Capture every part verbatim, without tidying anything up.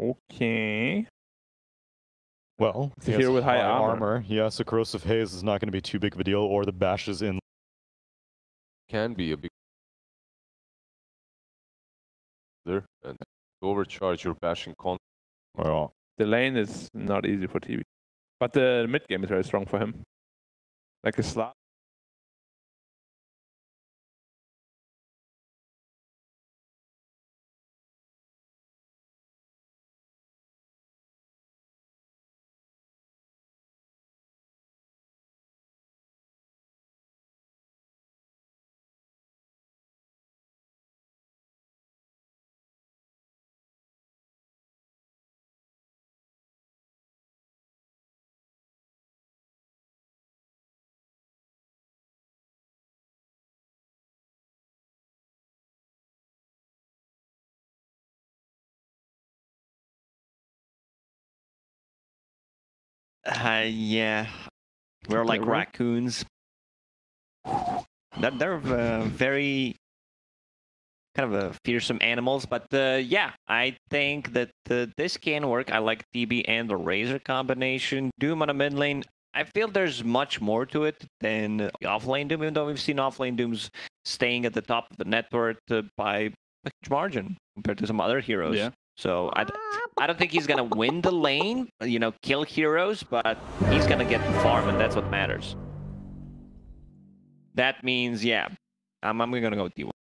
Okay. Well, he here with high, high armor. armor. Yeah, so Corrosive Haze is not going to be too big of a deal, or the bashes in. Can be a big deal. And overcharge your bashing con. Well, the lane is not easy for T B. But the mid game is very strong for him. Like a slot. Uh, yeah, we're like raccoons. That they're uh, very kind of uh, fearsome animals, but uh, yeah, I think that uh, this can work. I like T B and the Razor combination. Doom on the mid lane. I feel there's much more to it than offlane Doom, even though we've seen offlane Dooms staying at the top of the network uh, by a huge margin compared to some other heroes. Yeah. So I, I don't think he's gonna win the lane, you know, kill heroes, but he's gonna get the farm, and that's what matters. That means, yeah, I'm, I'm gonna go with T one.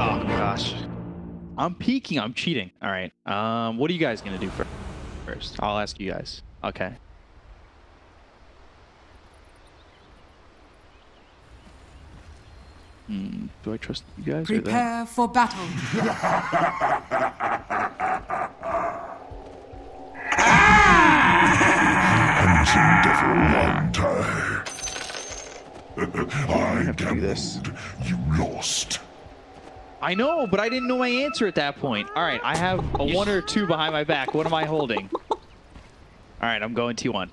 Oh gosh, I'm peeking. I'm cheating. All right. Um, what are you guys gonna do first? First, I'll ask you guys. Okay. Hmm, do I trust you guys? Prepare for battle. Ah! I can do this. You lost. I know, but I didn't know my answer at that point. All right, I have a one or two behind my back. What am I holding? All right, I'm going T one.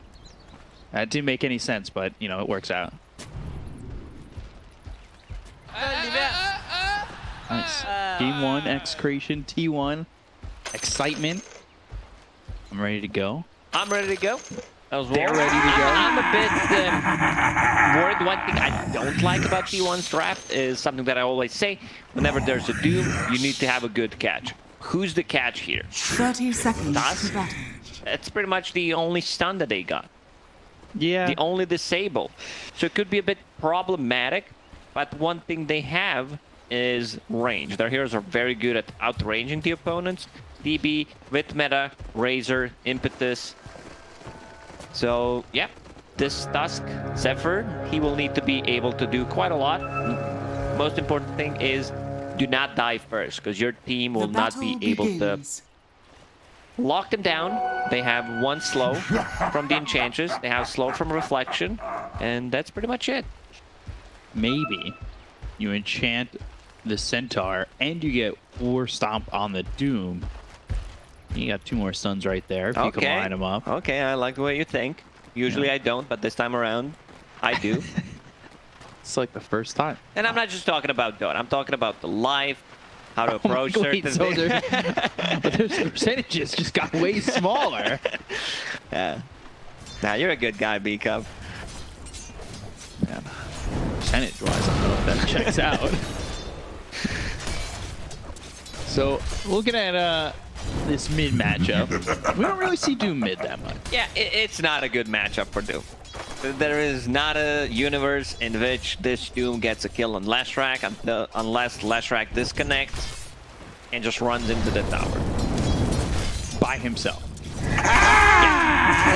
That didn't make any sense, but you know it works out. Nice. Game one, Execration, T one, excitement. I'm ready to go. I'm ready to go. That was They're ready to go. I'm a bit uh, worried. One thing I don't like about T one's draft is something that I always say. Whenever there's a Doom, you need to have a good catch. Who's the catch here? thirty seconds. That's, that's pretty much the only stun that they got. Yeah. The only disable. So it could be a bit problematic. But one thing they have is range. Their heroes are very good at outranging the opponents. D B, with meta, Razor, Impetus. So, yeah, this Tusk, Zephyr, he will need to be able to do quite a lot. Most important thing is do not die first, because your team will not be able to lock them down. They have one slow from the Enchantress. They have slow from Reflection. And that's pretty much it. Maybe you enchant the Centaur and you get War Stomp on the Doom. You got two more stuns right there if okay. you can line them up. Okay, I like the way you think. Usually yeah. I don't, but this time around, I do. It's like the first time. And I'm not just talking about Dota. I'm talking about the life, how to approach oh certain so things. But there's the percentages just got way smaller. Yeah. Now nah, you're a good guy, B-Cup. Yeah. Percentage-wise, I don't know if that checks out. So, looking at uh, this mid matchup, we don't really see Doom mid that much. Yeah, it, it's not a good matchup for Doom. There is not a universe in which this Doom gets a kill on Leshrac until, unless Leshrac disconnects and just runs into the tower. By himself. Ah! Yeah.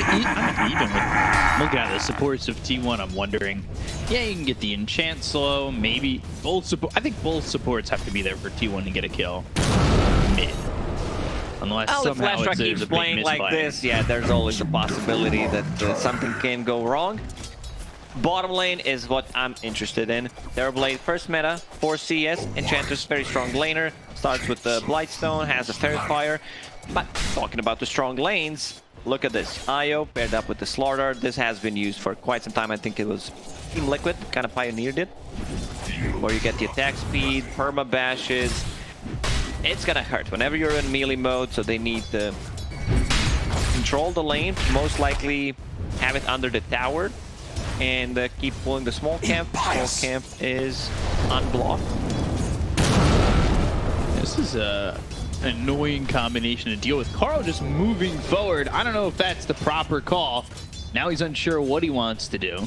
Even with, look at the supports of T one, I'm wondering. Yeah, you can get the enchant slow, maybe both support. I think both supports have to be there for T one to get a kill. Mid. Unless oh, somehow if Leshrac keeps a playing big like player. This, yeah, there's always a possibility that uh, something can go wrong. Bottom lane is what I'm interested in. Terrorblade first meta, four C S, Enchantress very strong laner. Starts with the Blightstone, has a Ferret Fire. But talking about the strong lanes, look at this. I O paired up with the Slardar. This has been used for quite some time. I think it was Team Liquid kind of pioneered it. Where you get the attack speed, perma bashes, It's gonna hurt whenever you're in melee mode, so they need to control the lane, most likely have it under the tower, and uh, keep pulling the small camp. Small camp is unblocked. This is a an annoying combination to deal with. Carl just moving forward. I don't know if that's the proper call. Now he's unsure what he wants to do.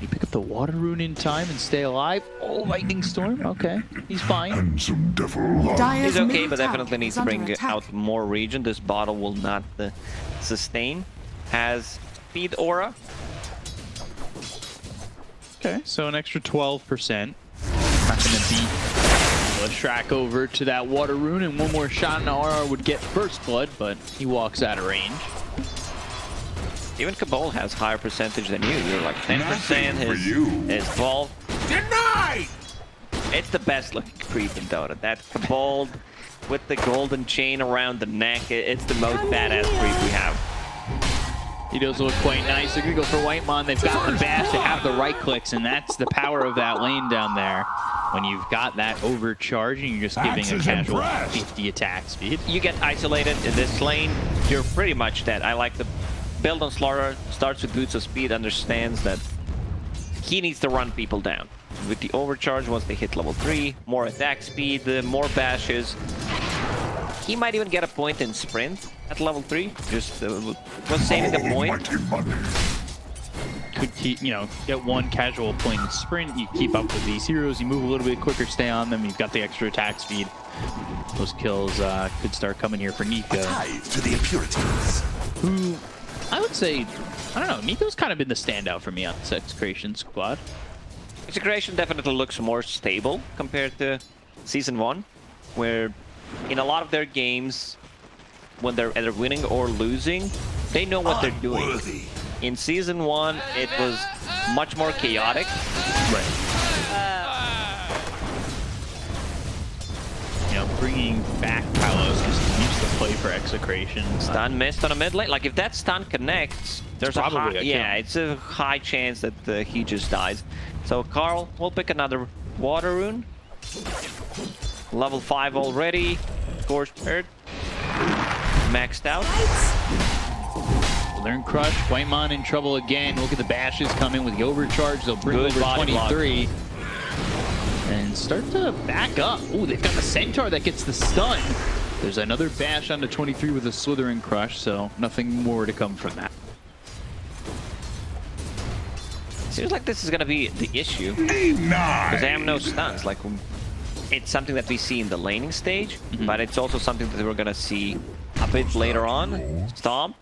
You pick up the Water Rune in time and stay alive. Oh, Lightning Storm. Okay, he's fine. Handsome devil. He's okay, but definitely needs to bring out more region. This bottle will not uh, sustain. Has speed aura. Okay, so an extra twelve percent. Not gonna beat Leshrac over to that Water Rune, and one more shot and R R would get first blood, but he walks out of range. Even Cabal has higher percentage than you. You're like ten percent, his, you. his ball. Denied! It's the best looking creep in Dota. That Cabal with the golden chain around the neck, it's the most badass creep we have. He does look quite nice. They're gonna go for Whitemon. They've got the Bash, they have the right clicks, and that's the power of that lane down there. When you've got that overcharge and you're just giving Axe a casual impressed. fifty attack speed. You get isolated in this lane, you're pretty much dead. I like the build on Slardar, starts with boots of speed, understands that he needs to run people down. With the overcharge, once they hit level three, more attack speed, more bashes. He might even get a point in sprint at level three. Just uh, was saving the point. Could keep, you know, get one casual point in sprint, you keep up with these heroes, you move a little bit quicker, stay on them, you've got the extra attack speed. Those kills uh, could start coming here for Nico. A tithe to the impurities. Who, I would say, I don't know, Nico's kind of been the standout for me on this Execration squad. Execration definitely looks more stable compared to Season one, where in a lot of their games, when they're either winning or losing, they know what they're doing. Unworthy. In Season one, it was much more chaotic. Right. You know, bringing back Palos just used to play for Execration. Stun missed on a mid lane. Like, if that stun connects, there's a high, yeah, it's a high chance that uh, he just dies. So Carl will pick another Water Rune. Level five already. Scorched Earth. Maxed out. Learn Crush, Whitemon in trouble again. Look at the bashes come in with the overcharge. They'll bring Good over twenty-three. Block. And start to back up. Ooh, they've got the Centaur that gets the stun. There's another bash onto twenty-three with a Slithering Crush, so nothing more to come from that. Seems like this is gonna be the issue. Because they have no stuns. Like, it's something that we see in the laning stage, mm-hmm. but it's also something that we're gonna see a bit later on. Stomp.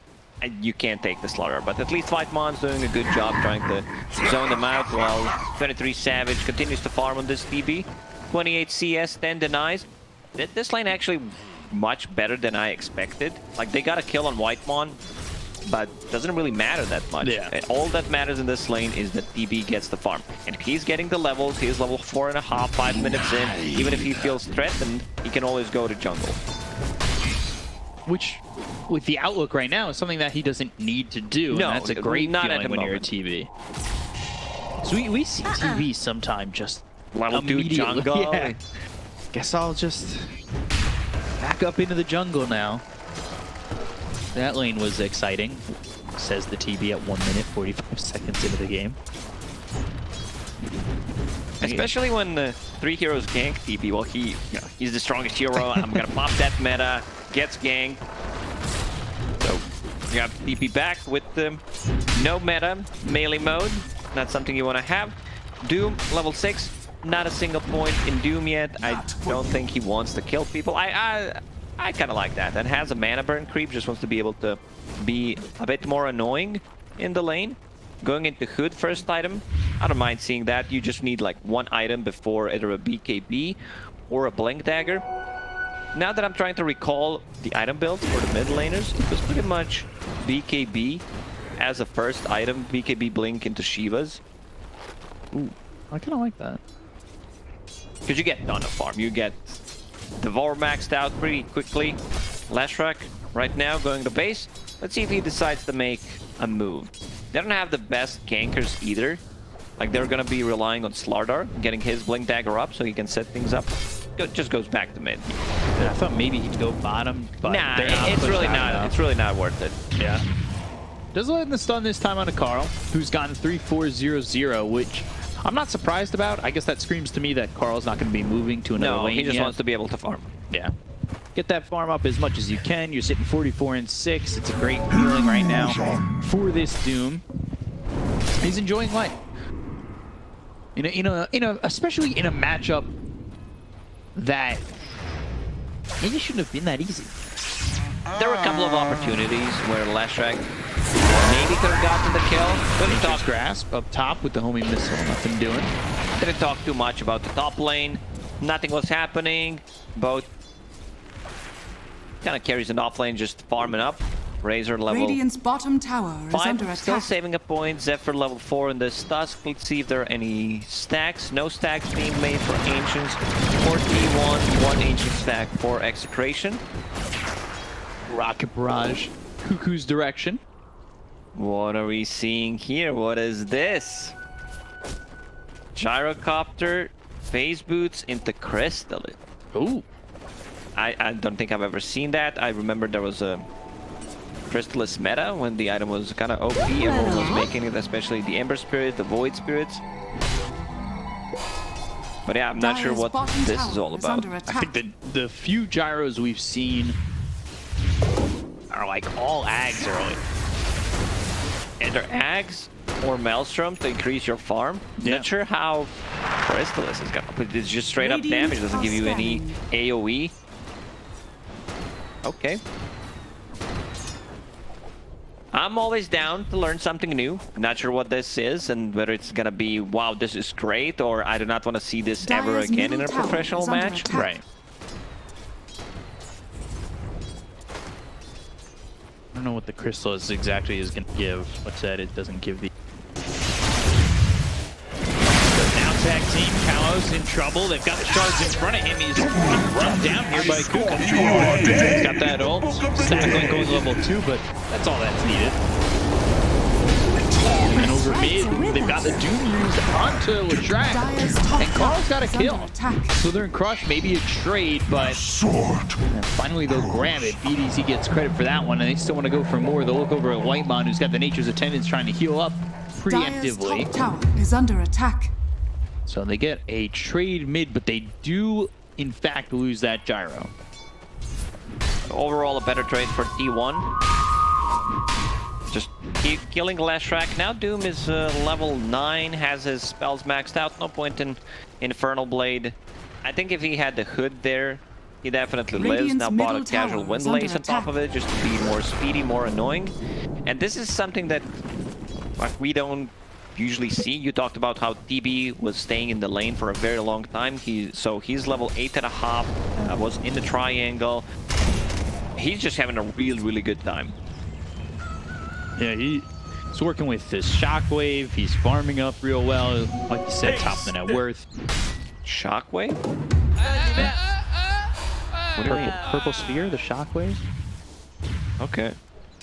You can't take the Slardar, but at least Whitemon's doing a good job trying to zone them out while twenty-three Savage continues to farm on this D B. twenty-eight C S, ten denies. This lane actually much better than I expected. Like, they got a kill on Whitemon, but doesn't really matter that much. Yeah. All that matters in this lane is that D B gets the farm. And he's getting the levels. He is level four and a half, five minutes in. Even if he feels threatened, he can always go to jungle. Which, with the outlook right now, is something that he doesn't need to do. No, and that's a great not feeling at when moment. You're a T B. So we, we see uh-uh. T B sometime just level two jungle. Yeah. Guess I'll just back up into the jungle now. That lane was exciting, says the T B at one minute, forty-five seconds into the game. Especially when the three heroes gank T B. Well, he, you know, he's the strongest hero. I'm going to pop that meta. Gets ganked. So, you got T P back with um, no meta, melee mode. Not something you want to have. Doom, level six. Not a single point in Doom yet. I don't think he wants to kill people. I I, I kind of like that. That has a mana burn creep. Just wants to be able to be a bit more annoying in the lane. Going into Hood first item. I don't mind seeing that. You just need like one item before either a B K B or a Blink Dagger. Now that I'm trying to recall the item build for the mid laners, it was pretty much B K B as a first item, B K B Blink into Shivas. Ooh, I kind of like that. Because you get Dawn of Farm, you get Devour maxed out pretty quickly. Leshrac right now going to base. Let's see if he decides to make a move. They don't have the best gankers either. Like, they're going to be relying on Slardar, getting his Blink Dagger up so he can set things up. Go, just goes back to mid. I thought maybe he'd go bottom, but nah, they're not it's really not. Enough. It's really not worth it. Yeah. Doesn't let the stun this time onto Carl, who's gotten three four zero zero, which I'm not surprised about. I guess that screams to me that Carl's not going to be moving to another no, lane. No, he just yet. wants to be able to farm. Yeah. Get that farm up as much as you can. You're sitting forty-four and six. It's a great feeling right now for this Doom. He's enjoying life. In a, in a, in a, especially in a matchup that maybe shouldn't have been that easy. There were a couple of opportunities where Leshrac maybe could have gotten the kill. Couldn't talk grasp up top with the homing missile. Nothing doing. Didn't talk too much about the top lane. Nothing was happening. Both kind of carries an off lane, just farming up. Razor level Radiant's bottom tower is five, under attack. Still saving a point. Zephyr level four in this Tusk. Let's see if there are any stacks. No stacks being made for Ancients. For T one, one Ancient stack for Execration. Rocket Barrage, Cuckoo's direction. What are we seeing here? What is this? Gyrocopter, phase boots into Crystalline. Ooh. I, I don't think I've ever seen that. I remember there was a Crystallis meta when the item was kind of O P. Everyone was making it, especially the Ember Spirit, the Void Spirits. But yeah, I'm not sure what this is all about. I think the, the few gyros we've seen are like all Ags early. Either Ags or Maelstrom to increase your farm. Yeah. Not sure how Crystallis is going to put. It's just straight up damage. Doesn't give you any AoE. Okay. I'm always down to learn something new. Not sure what this is and whether it's going to be, wow, this is great, or I do not want to see this Dyer's ever again in a professional match. Attack. Right. I don't know what the crystal is exactly is going to give. What's that? It doesn't give the... Now tag team, Kalos in trouble. They've got the shards in front of him. He's run down here by Kuku. He's got that ult. Stackling goes level two, but that's all that's needed. And over mid, they've got the Doom used onto Leshrac. And Carl's got a kill. So they're in crush, maybe a trade, but finally they'll grab it. B D Z gets credit for that one, and they still want to go for more. They'll look over at Whitemon, who's got the Nature's Attendants trying to heal up preemptively. Dyer's top tower is under attack. So they get a trade mid, but they do, in fact, lose that gyro. Overall, a better trade for T one. Just keep killing Leshrac. Now Doom is uh, level nine, has his spells maxed out. No point in Infernal Blade. I think if he had the hood there, he definitely lives. Now bought a casual wind lace on top of it just to be more speedy, more annoying. And this is something that like, we don't... usually see. You talked about how T B was staying in the lane for a very long time. He so he's level eight and a half, uh, was in the triangle. He's just having a really, really good time. Yeah, he's working with this shockwave. He's farming up real well. Like you said, top of the net worth. Shockwave? What purple, yeah. purple sphere, the shockwave? Okay.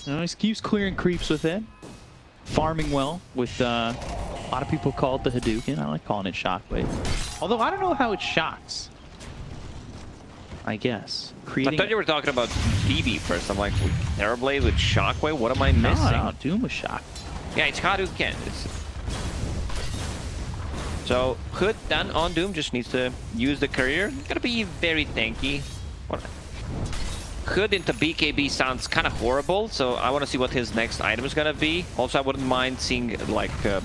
No, he keeps clearing creeps with it. Farming well with uh, a lot of people call it the Hadouken. I like calling it Shockwave. Although I don't know how it shocks. I guess. Creating I thought you were talking about T B first. I'm like, Terrorblade with Shockwave? What am I missing? No, no, Doom with Shock. Yeah, it's Hadouken. It's... So, Hood done on Doom. Just needs to use the courier. Gotta be very tanky. What? Hood into B K B sounds kind of horrible, so I want to see what his next item is going to be. Also, I wouldn't mind seeing, like, uh,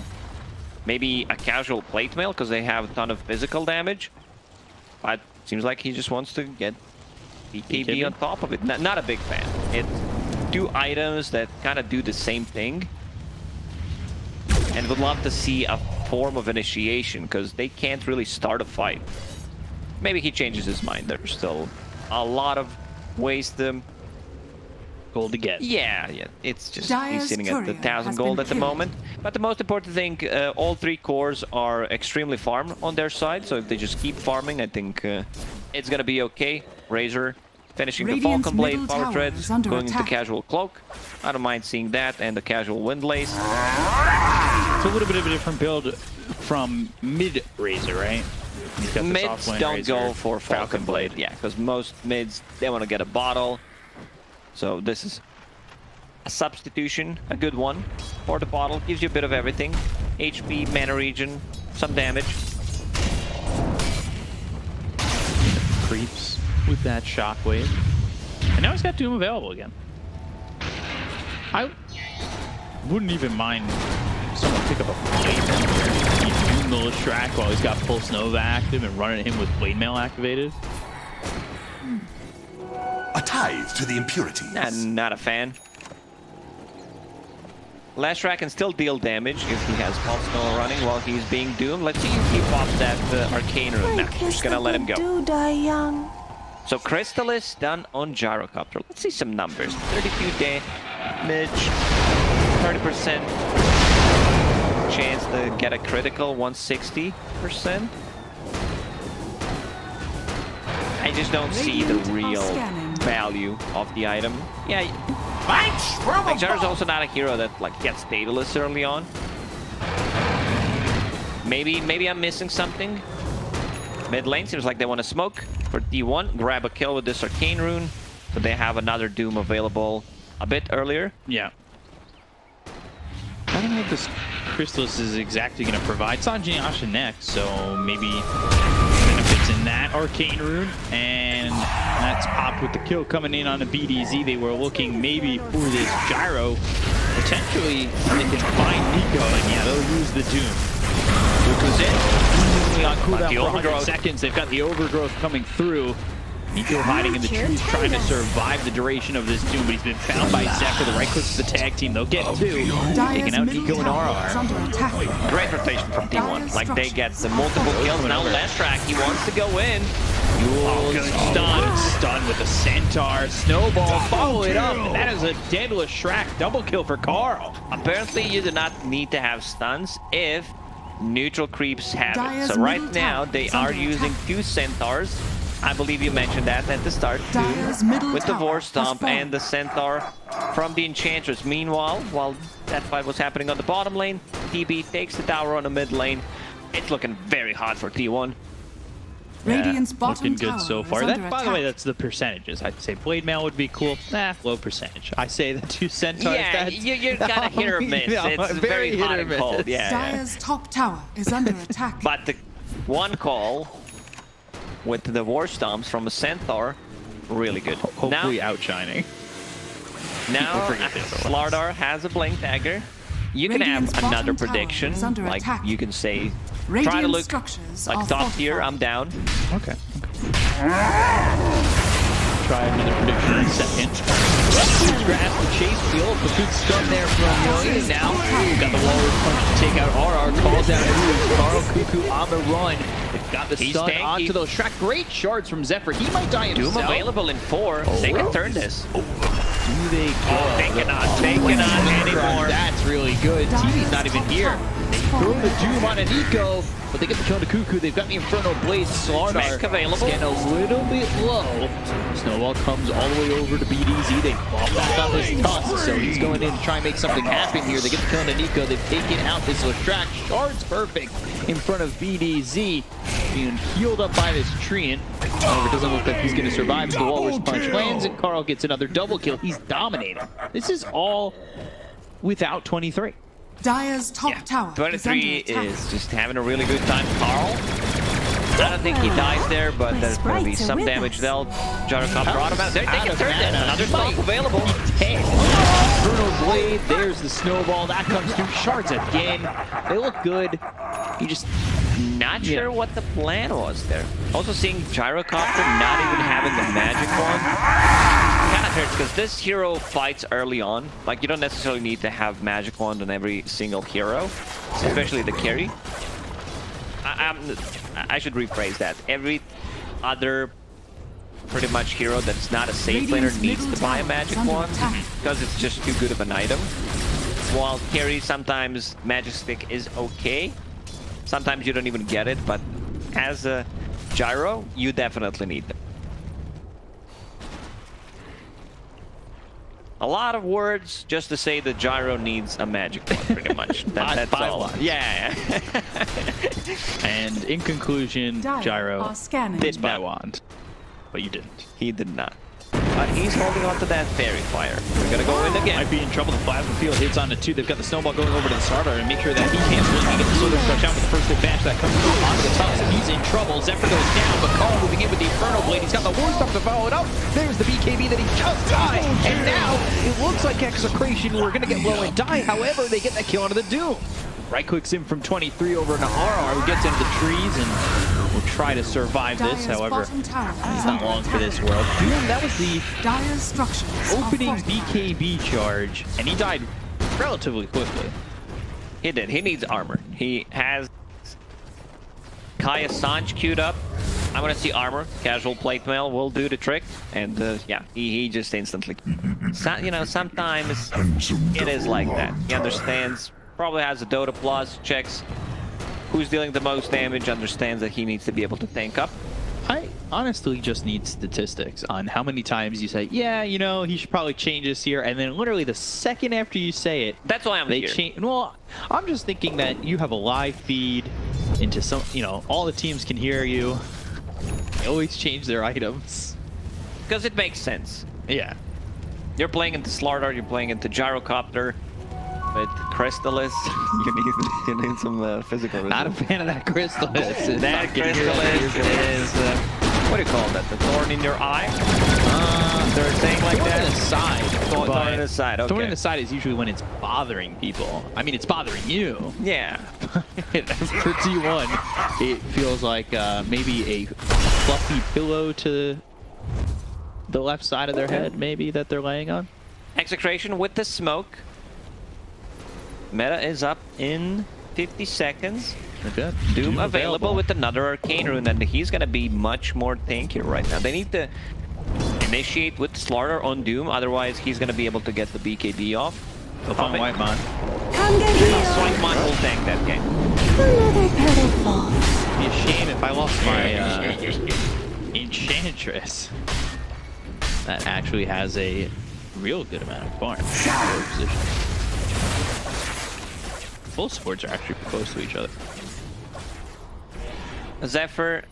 maybe a casual plate mail, because they have a ton of physical damage. But it seems like he just wants to get B K B on top of it. N not a big fan. It's two items that kind of do the same thing. And would love to see a form of initiation, because they can't really start a fight. Maybe he changes his mind. There's still a lot of waste them gold to get. Yeah, yeah. It's just Dyer's he's sitting at the thousand gold at the moment. But the most important thing, uh, all three cores are extremely farm on their side. So if they just keep farming, I think uh, it's gonna be okay. Razor finishing Radiant's the Falcon Blade, Power Threads, going attack. Into Casual Cloak. I don't mind seeing that and the Casual Wind Lace. It's a little bit of a different build from mid Razor, right? He's got the mids don't Razor, go for Falcon, Falcon Blade. Blade. Yeah, because most mids, they want to get a bottle. So this is a substitution, a good one for the bottle. Gives you a bit of everything. H P, mana regen, some damage. Creeps with that shockwave. And now he's got Doom available again. I wouldn't even mind someone pick up a blade. He's Doom the Leshrac while he's got full Nova active and running him with blade mail activated. A tithe to the impurities. Nah, not a fan. Leshrac can still deal damage if he has Pulse Noah running while he's being doomed. Let's see if he pops that uh, Arcane Rune. Nah, we're just gonna let him go. Do die young. So Crystallis done on Gyrocopter. Let's see some numbers. thirty-two damage, thirty percent chance to get a critical, one hundred sixty percent. I just don't see the real value of the item. Yeah, like, Jar's also not a hero that like gets Daedalus early on. Maybe, maybe I'm missing something. Mid lane seems like they want to smoke for T one. Grab a kill with this Arcane Rune, so they have another Doom available a bit earlier. Yeah. I don't know if this Crystallis is exactly going to provide. It's on Jinyasha next, so maybe in that Arcane Rune, and that's popped with the kill coming in on the B D Z. They were looking maybe for this Gyro. Potentially, they can find Nico, and yeah, they'll use the Doom, which was it. On cooldown for one hundred seconds, they've got the Overgrowth coming through. Nico hiding in the trees, trying to survive the duration of this Doom, but he's been found by Zephyr. The right click of the tag team, they'll get two. Taking out Nico and R R. Great rotation from T one. Like, they get the multiple kills. Now Leshrac, he wants to go in. Oh, stun. Stun with a Centaur. Snowball, follow it up. And that is a Daedalus Leshrac double kill for Carl. Apparently, you do not need to have stuns if neutral creeps have it. So right now, they are using two Centaurs. I believe you mentioned that at the start, too, with the War Stomp and the Centaur from the Enchantress. Meanwhile, while that fight was happening on the bottom lane, T B takes the tower on the mid lane. It's looking very hot for T one. Radiant's yeah, looking good so far. That, by the way, that's the percentages. I'd say Blade Mail would be cool. Nah, low percentage. I say the two Centaurs. Yeah, that's, you, you're gotta hit or miss. No, it's very, very hot and cold. Yeah, Dire's yeah. top tower is under attack. But the one call with the War Stomps from a Centaur, really good. Hopefully now, outshining. Now, Slardar has a Blink Dagger. You can Radiant's have another prediction. Like, attack. You can say, Radiant try to look like top tier, I'm down. Okay. okay. Try another prediction in a second. Let's grasp the chase field. The good stun there from William. Now, we've got the Walrus Punch to take out R R. Calls out who? Carl Kuku on the run. Got the He's stun tanky. Onto those Shrek. Great shards from Zephyr. He might die himself. Doom available in four. Oh, they can turn this. Oh. Do they kill? Oh, they cannot. Oh, they cannot anymore. That's really good. T V's not even here. They throw the Doom on a Nico, but they get the kill to Kuku. They've got the Inferno Blade. Slardar Mech available. Getting a little bit low. Snowball comes all the way over to B D Z. They fall back on his toss, so he's going in to try and make something happen here. They get the kill to Nico. They've taken out this Leshrac. Shards perfect in front of B D Z. Being healed up by this treant. However, it doesn't look like he's going to survive. The Walrus Punch lands, and Carl gets another double kill. He's dominating. This is all without twenty-three. Dire's top yeah. tower. twenty-three is just having a really good time. Carl, I don't think he dies there, but there's going to be some damage dealt. Gyrocopter automatic. They can turn that. Another stomp available. Hey. Bruno Blade. There's the Snowball. That comes through. Shards again. They look good. You just... Not yeah. sure what the plan was there. Also seeing Gyrocopter not even having the magic one kind of hurts, because this hero fights early on. Like, you don't necessarily need to have magic wand on every single hero, especially the carry. I, I'm, I should rephrase that. Every other pretty much hero that's not a safe laner needs to buy a magic wand because it's just too good of an item. While carry, sometimes magic stick is okay. Sometimes you don't even get it, but as a Gyro, you definitely need them. a lot of words just to say the gyro needs a magic one, pretty much. That, that's by all. One. Yeah. And in conclusion, Dial gyro did by wand, but you didn't. He did not. But he's holding on to that fairy fire. We're gonna go in again. Might be in trouble. The plasma field hits on it too. They've got the snowball going over to the Slardar and make sure that he can't swing. He gets the solar stretch out with the first big bash that comes through onto the top. So he's in trouble. Zephyr goes down, but Carl moving in with the Inferno Blade. He's got the War Stomp to follow it up. There's the B K B that he just died. And now it looks like Execration were gonna get low and die. However, they get that kill onto the Doom. Right clicks in from twenty-three over to R R, who gets into the trees and will try to survive this. However, it's not long for this world. Doom, that was the opening B K B charge, and he died relatively quickly. He did. He needs armor. He has Kaya Sanj queued up. I'm going to see armor. Casual plate mail will do the trick. And uh, yeah, he, he just instantly... So, you know, sometimes it is like that. He understands... Probably has a Dota plus, checks who's dealing the most damage, understands that he needs to be able to tank up. I honestly just need statistics on how many times you say, yeah, you know, he should probably change this here, and then literally the second after you say it, that's why I'm they here. Well, I'm just thinking that you have a live feed into some, you know, all the teams can hear you. They always change their items. Because it makes sense. Yeah. You're playing into Slardar, you're playing into Gyrocopter. But Crystallis, you need you need some uh, physical. Not a fan of that Crystallis. That Crystallis is uh, what do you call that? The thorn in your eye? Uh, They're saying like thorn that. In the side. Thorn, thorn in the side. Okay. Thorn in the side is usually when it's bothering people. I mean, it's bothering you. Yeah. For T one, it feels like uh, maybe a fluffy pillow to the left side of their head, maybe that they're laying on. Execration with the smoke. Meta is up in fifty seconds. Okay. Doom, Doom available, available with another Arcane Rune, and he's going to be much more tankier right now. They need to initiate with Slardar on Doom, otherwise he's going to be able to get the B K B off. They'll find Whitemon. Come get here. Whitemon will tank that game. Another petal falls. It'd be a shame if I lost my uh, Enchantress. That actually has a real good amount of farm. Position. Both swords are actually close to each other. Zephyr,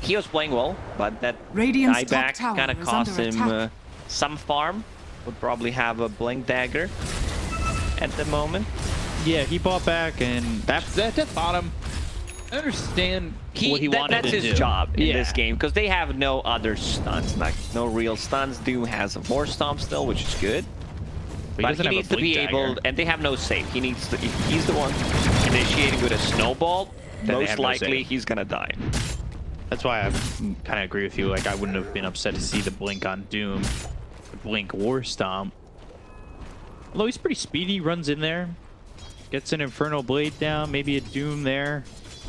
he was playing well, but that dieback kind of cost him uh, some farm. Would probably have a Blink Dagger at the moment. Yeah, he bought back, and that's that bottom. I understand he, what he that, wanted to do. That's his job in yeah. this game, because they have no other stuns, like no real stuns. Doom has a War Stomp still, which is good. But, but he, he needs to be dagger. able, and they have no save. He needs to, he's the one initiating with a snowball, then most likely no he's gonna die. That's why I kind of agree with you. Like, I wouldn't have been upset to see the Blink on Doom, the Blink War Stomp. Although he's pretty speedy, runs in there, gets an Inferno Blade down, maybe a Doom there.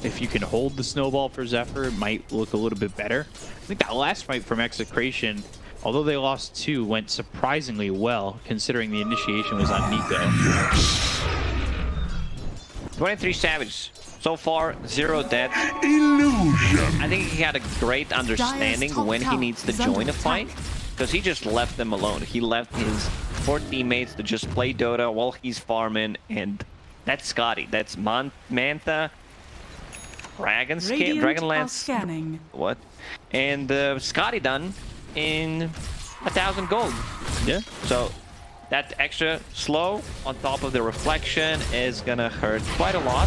If you can hold the snowball for Zephyr, it might look a little bit better. I think that last fight from Execration, although they lost two, went surprisingly well, considering the initiation was on Nico. twenty-three Savage, so far, zero deaths. Illusion. I think he had a great understanding when he needs to join a fight, because he just left them alone. He left his four teammates to just play Dota while he's farming, and that's Scotty, that's Mon Mantha, Dragon's Dragonlance, what? And uh, Scotty done. In a thousand gold. Yeah. So that extra slow on top of the reflection is gonna hurt quite a lot.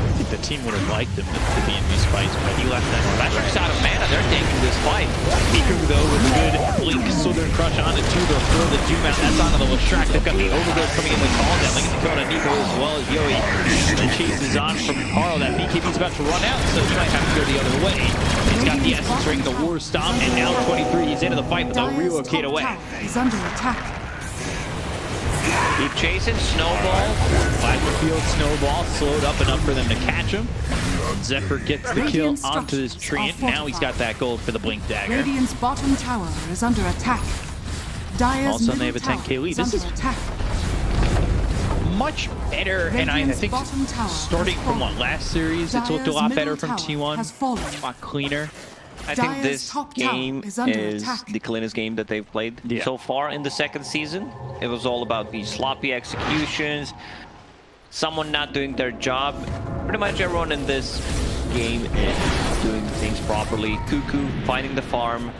I think the team would have liked him to, to be in these fights, but he left that. Leshrac out of mana. They're taking this fight. Kuku though with a good blink, Southern Crush onto two. They'll throw the Doom out. That's onto the Leshrac. They've got the Overgrowth coming in with Carl down. They get the throw on Nico as well as Yoi. The chase is on from Carl. That B K B's about to run out, so he might have to go the other way. He's got the Essence Ring, the War Stomp, and now twenty-three. He's into the fight, but they'll relocate away. He's under attack. Keep chasing Snowball. Plasma Field Snowball slowed up enough for them to catch him. Zephyr gets the kill onto this tree, and now he's got that gold for the Blink Dagger. Radiant's bottom tower is under attack. Dyer's also, they have a ten K lead. This is much better, and I think starting from what last series, it's looked a lot better from T one. A lot cleaner. I think this game is the cleanest game that they've played yeah. so far in the second season. It was all about the sloppy executions, someone not doing their job. Pretty much everyone in this game is doing things properly. Kuku finding the farm,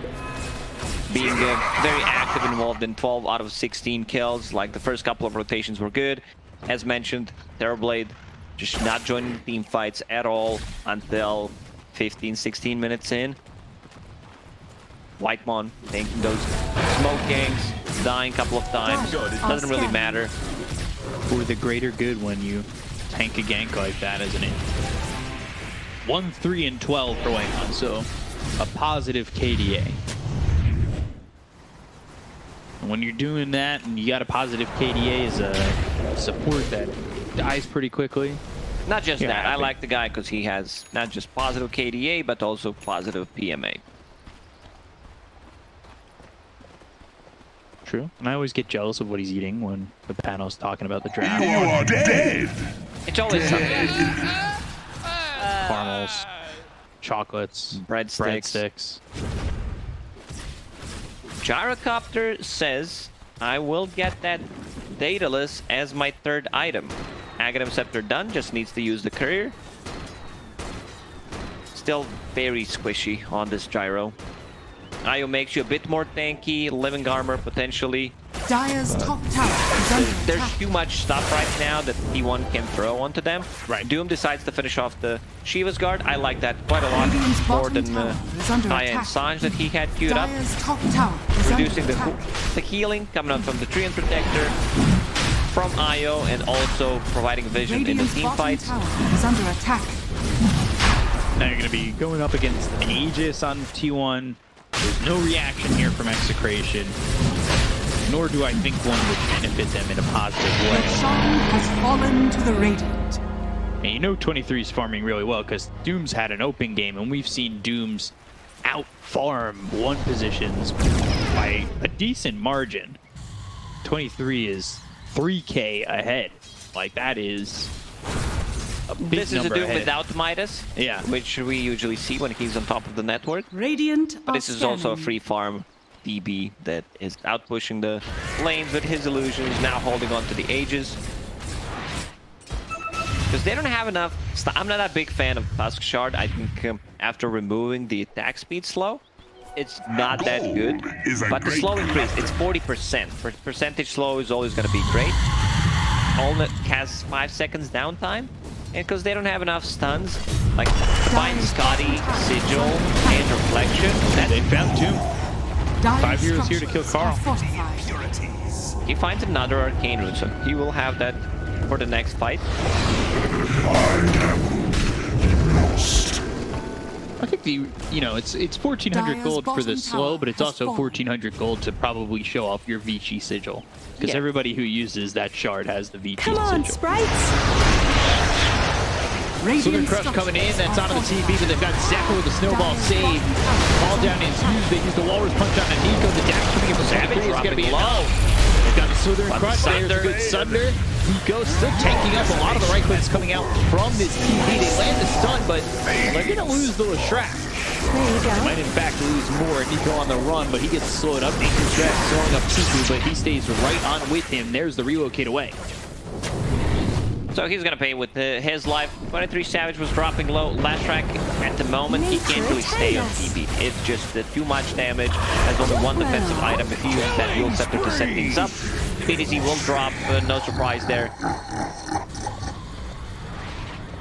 being uh, very active, involved in twelve out of sixteen kills. Like, the first couple of rotations were good. As mentioned, Terrorblade just not joining the team fights at all until fifteen, sixteen minutes in. Whitemon taking those smoke gangs, dying a couple of times. Doesn't really matter. For the greater good when you tank a gank like that, isn't it? one, three, and twelve for Whitemon, so a positive K D A. When you're doing that and you got a positive K D A as a support that dies pretty quickly. Not just that, happy. I like the guy because he has not just positive K D A, but also positive P M A. True. And I always get jealous of what he's eating when the panel's talking about the draft. You are dead! It's always dead. something. Caramels, chocolates, breadsticks. breadsticks. Gyrocopter says, I will get that Daedalus as my third item. Aghanim Scepter done, just needs to use the courier. Still very squishy on this Gyro. I O makes you a bit more tanky, living armor potentially. Dire's top tower is under attack. There's too much stuff right now that T one can throw onto them. Right. Doom decides to finish off the Shiva's Guard. I like that quite a lot more than uh, Taya and Sanj that he had queued up. Top tower is Reducing the, the healing coming up from the Treant Protector, from I O, and also providing vision Radiant's in the team fights. Is under attack. Now you're going to be going up against an Aegis on T one. There's no reaction here from Execration, nor do I think one would benefit them in a positive way. The Shard has fallen to the Radiant. And you know twenty-three is farming really well because Doom's had an open game, and we've seen Doom's out-farm one positions by a decent margin. twenty-three is three K ahead. Like, that is a big This is a Doom ahead. without Midas, yeah, which we usually see when he's on top of the network. Radiant. But this is scanning. also a free farm D B that is outpushing the lanes with his illusions, now holding on to the Aegis. Because they don't have enough... I'm not a big fan of Tusk Shard. I think um, after removing the attack speed slow, it's not Gold that good. But the slow increase, it's forty percent. For percentage slow is always going to be great. Only has five seconds downtime. And because they don't have enough stuns, like find Scotty, Sigil, and Reflection. That's they found two. Five heroes here to kill Carl. He finds another Arcane Rune, so he will have that for the next fight. I think the, you know, it's it's fourteen hundred gold for the slow, but it's also fourteen hundred gold to probably show off your Vici Sigil. Because yeah. everybody who uses that shard has the Vici Sigil. Come on, sprites! Southern Crush coming in, that's onto the T B, but they've got Zephyr with a snowball save. Ball down is used, they use the Walrus Punch on the Nico, the dash coming in from Savage is going to be low. They've got Southern Crush, there's a good Sunder. Nico still tanking up, a lot of the right clicks coming out from this T B. They land the stun, but they're going to lose the Leshrac. They might in fact lose more. Nico on the run, but he gets slowed up. Nico's drag slowing up Kuku, but he stays right on with him. There's the relocate away. So he's going to pay with uh, his life. twenty-three Savage was dropping low. Leshrac, at the moment, he can't really stay on T B. It's just uh, too much damage. There's only one defensive item. If he uses that Dual Scepter to set things up, B D Z will drop. Uh, no surprise there.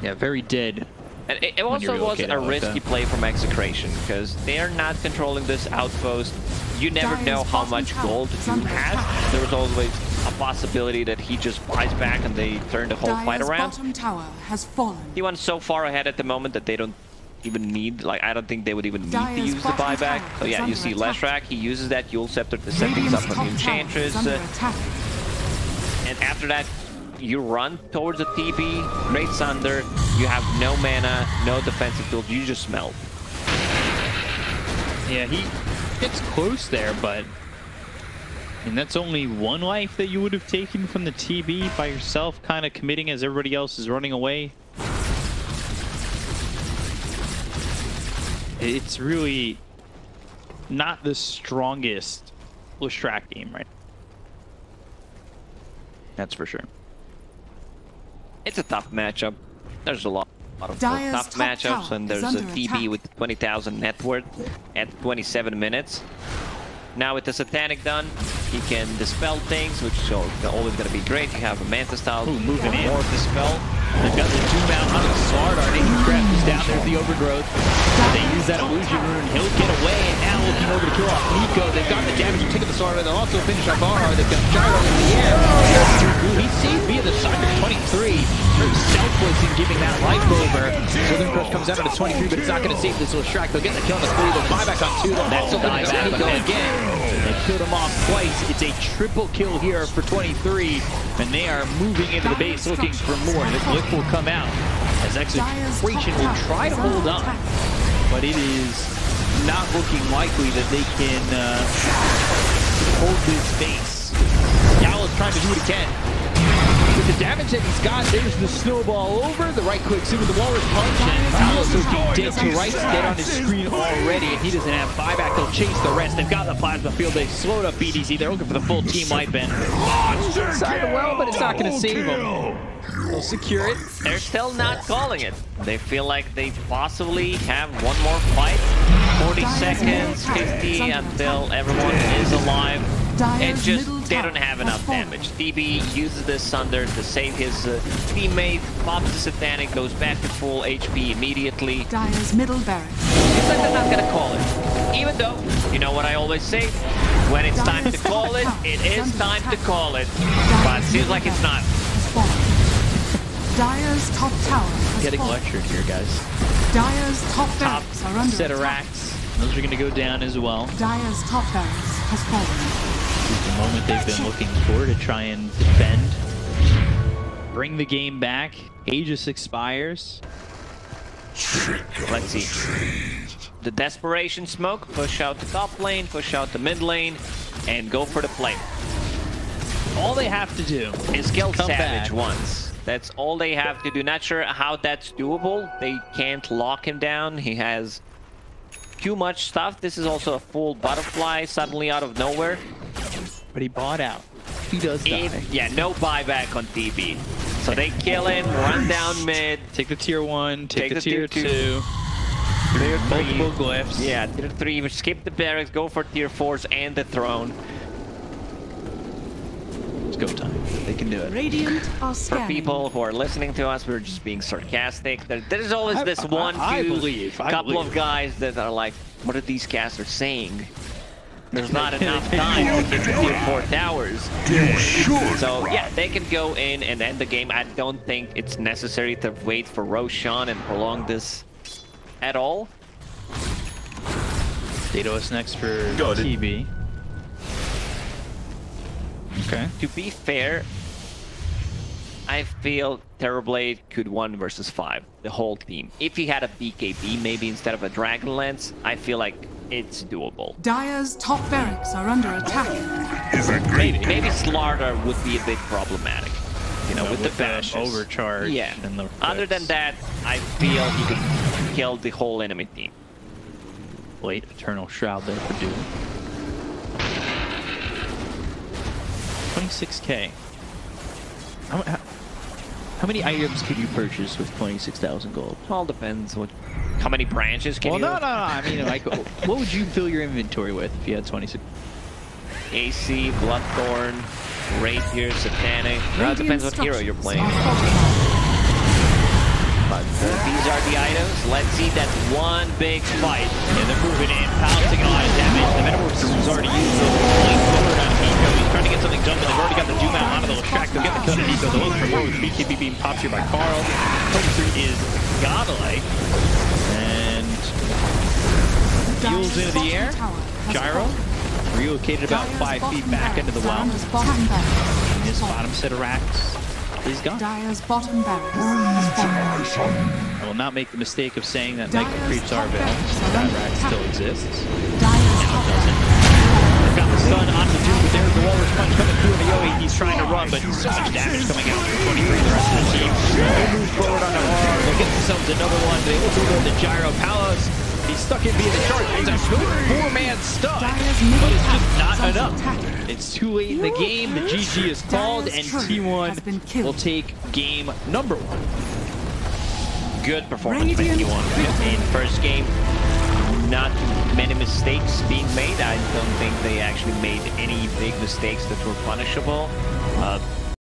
Yeah, very dead. And it, it also was a risky play from Execration, because they are not controlling this outpost. You never know how much gold Doom has. There was always a possibility that he just buys back and they turn the whole fight around. T one so far ahead at the moment that they don't even need, like, I don't think they would even need to use the buyback. So yeah, you see Leshrac, he uses that Yule Scepter to set things up on the Enchantress. Uh, and after that, you run towards the T B, Great Sunder, you have no mana, no defensive field, you just smell. Yeah, he gets close there, but... And that's only one life that you would have taken from the T B by yourself, kind of committing as everybody else is running away. It's really not the strongest Leshrac game right now. That's for sure. It's a tough matchup. There's a lot, lot of Dyer's tough matchups, and there's a T B attack with twenty thousand net worth at twenty-seven minutes. Now with the Satanic done, he can dispel things, which is always going to be great. You have a Mantis style moving in. More dispel. They've got the two mount on the Slardar. He crashes down there with the Overgrowth. They use that Illusion Rune. He'll get away, and now looking over to kill off Nico. They've got the damage to take up the Slardar. They'll also finish off R R. They've got Gyro in the air. He's saved via the side of twenty-three. Selfless in giving that life over. Southern Crush comes out of the twenty-three, but it's not going to save this little Shrek. They'll get the kill on the three. They'll buy back on two. They'll also die back again. They killed him off twice. It's a triple kill here for twenty-three, and they are moving into the base looking for more. The clip will come out as Execration will try to hold on, but it is not looking likely that they can uh, hold this base. Daedalus trying to do what he can. With the damage that he's got, there's the snowball over, the right quick suit with the walrus punch, and Daedalus is dead to rights, dead on his screen already, and he doesn't have buyback. They'll chase the rest. They've got the plasma field. They've slowed up B D Z. They're looking for the full team light bend. Inside the well, but it's not going to save them. They'll secure it. They're still not calling it. They feel like they possibly have one more fight. forty seconds, fifty, until everyone is alive. And just, they don't have enough damage. D B uses the Sunder to save his uh, teammate, pops the Satanic, goes back to full H P immediately. Dyer's middle barracks. It's like they're not gonna call it. Even though, you know what I always say? When it's Dyer's time to call it, it is time attack. to call it. Dyer's but it seems like it's not. Dyer's top tower Getting fallen. lectured here, guys. Dyer's top barracks are under set of racks. Those are gonna go down as well. Dyer's top barracks has fallen. This is the moment they've been looking for to try and defend, bring the game back. Aegis expires. Let's see. The desperation smoke, push out the top lane, push out the mid lane, and go for the flame. All they have to do is kill Savage once. That's all they have to do. Not sure how that's doable. They can't lock him down. He has too much stuff. This is also a full butterfly suddenly out of nowhere. But he bought out. He does die. It, yeah, no buyback on D B. So they kill him, run down mid. Take the tier one, take, take the, the tier, tier two. two. Tier three. Multiple glyphs. Yeah, tier three. Skip the barracks, go for tier fours and the throne. It's go time. They can do it. Radiant are for people who are listening to us, we're just being sarcastic. There's always this I, one, I, I two, believe, I couple believe. of guys that are like, what are these casters saying? There's not enough time to get to tier four towers. So yeah, they can go in and end the game. I don't think it's necessary to wait for Roshan and prolong this at all. Daedalus next for T B. Okay. To be fair, I feel Terrorblade could one versus five, the whole team. If he had a B K B maybe instead of a Dragonlance, I feel like it's doable. Dyer's top barracks are under attack. Is that great? Maybe, maybe Slardar would be a bit problematic. You know, so with, with the Bash, Overcharge. Yeah. And the Other than that, I feel he could kill the whole enemy team. Late Eternal Shroud there for Doom. twenty-six K. How, how, how many items could you purchase with twenty-six thousand gold? All depends what. How many branches can well, you? Well, no, no, no. I mean, like, what would you fill your inventory with if you had twenty-six? A C, Bloodthorn, Rapier, Satanic. Well, it depends what hero you're playing. But these are the items. Let's see that one big fight. Yeah, they're moving in, pouncing a lot of damage. The Metaverse is already used. Blink forward on Nico. He's trying to get something done, but they've already got the Doom out onto the Leshrac. They'll get the kill to Nico. They'll look for more with B K B being popped here by Carl. twenty-three is godlike. Heals into the air, Gyro, relocated about five feet back into the well. And his bottom set of racks is gone. I will not make the mistake of saying that Michael creeps our veil. That rack still exists. They've got the stun on the Doom, but there's the Walrus Punch coming through the O E. He's trying to run, but so much damage coming out from twenty-three, the rest of the team. They move forward on the R R, they'll get themselves another one. They also go to the Gyro Palace. He's stuck in being a charge. It's a four-man stuck, but it's just not enough. It's too late in the game. The G G is called, and T one will take game number one. Good performance by T one in first game. Not many mistakes being made. I don't think they actually made any big mistakes that were punishable. Uh,